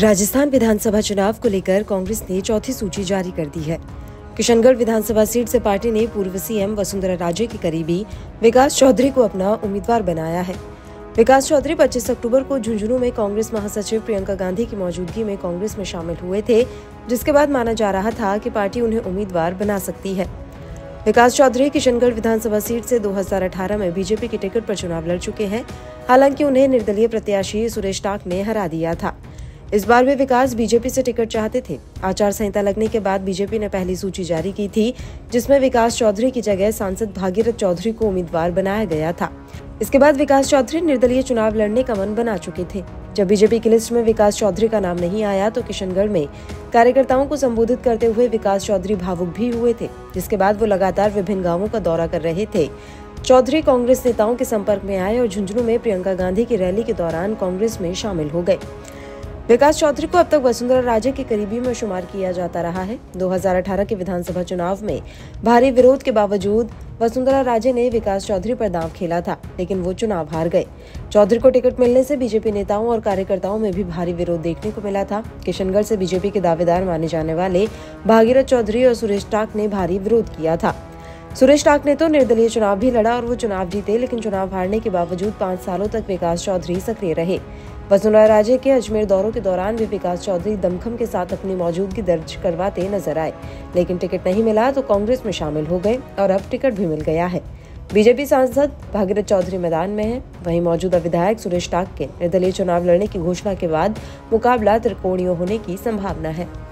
राजस्थान विधानसभा चुनाव को लेकर कांग्रेस ने चौथी सूची जारी कर दी है। किशनगढ़ विधानसभा सीट से पार्टी ने पूर्व सीएम वसुंधरा राजे के करीबी विकास चौधरी को अपना उम्मीदवार बनाया है। विकास चौधरी 25 अक्टूबर को झुंझुनू में कांग्रेस महासचिव प्रियंका गांधी की मौजूदगी में कांग्रेस में शामिल हुए थे, जिसके बाद माना जा रहा था कि पार्टी उन्हें उम्मीदवार बना सकती है। विकास चौधरी किशनगढ़ विधानसभा सीट से 2018 में बीजेपी की टिकट पर चुनाव लड़ चुके हैं। हालांकि उन्हें निर्दलीय प्रत्याशी सुरेश टाक ने हरा दिया था। इस बार वे विकास बीजेपी से टिकट चाहते थे। आचार संहिता लगने के बाद बीजेपी ने पहली सूची जारी की थी, जिसमें विकास चौधरी की जगह सांसद भागीरथ चौधरी को उम्मीदवार बनाया गया था। इसके बाद विकास चौधरी निर्दलीय चुनाव लड़ने का मन बना चुके थे। जब बीजेपी की लिस्ट में विकास चौधरी का नाम नहीं आया तो किशनगढ़ में कार्यकर्ताओं को संबोधित करते हुए विकास चौधरी भावुक भी हुए थे, जिसके बाद वो लगातार विभिन्न गाँवों का दौरा कर रहे थे। चौधरी कांग्रेस नेताओं के संपर्क में आए और झुंझुनू में प्रियंका गांधी की रैली के दौरान कांग्रेस में शामिल हो गए। विकास चौधरी को अब तक वसुंधरा राजे के करीबी में शुमार किया जाता रहा है। 2018 के विधानसभा चुनाव में भारी विरोध के बावजूद वसुंधरा राजे ने विकास चौधरी पर दांव खेला था, लेकिन वो चुनाव हार गए। चौधरी को टिकट मिलने से बीजेपी नेताओं और कार्यकर्ताओं में भी भारी विरोध देखने को मिला था। किशनगढ़ से बीजेपी के दावेदार माने जाने वाले भागीरथ चौधरी और सुरेश टाक ने भारी विरोध किया था। सुरेश टाक ने तो निर्दलीय चुनाव भी लड़ा और वो चुनाव जीते, लेकिन चुनाव हारने के बावजूद 5 सालों तक विकास चौधरी सक्रिय रहे। वसुंधरा राजे के अजमेर दौरों के दौरान भी विकास चौधरी दमखम के साथ अपनी मौजूदगी दर्ज करवाते नजर आए, लेकिन टिकट नहीं मिला तो कांग्रेस में शामिल हो गए और अब टिकट भी मिल गया है। बीजेपी सांसद भागीरथ चौधरी मैदान में हैं। वहीं मौजूदा विधायक सुरेश टाक के निर्दलीय चुनाव लड़ने की घोषणा के बाद मुकाबला त्रिकोणीय होने की संभावना है।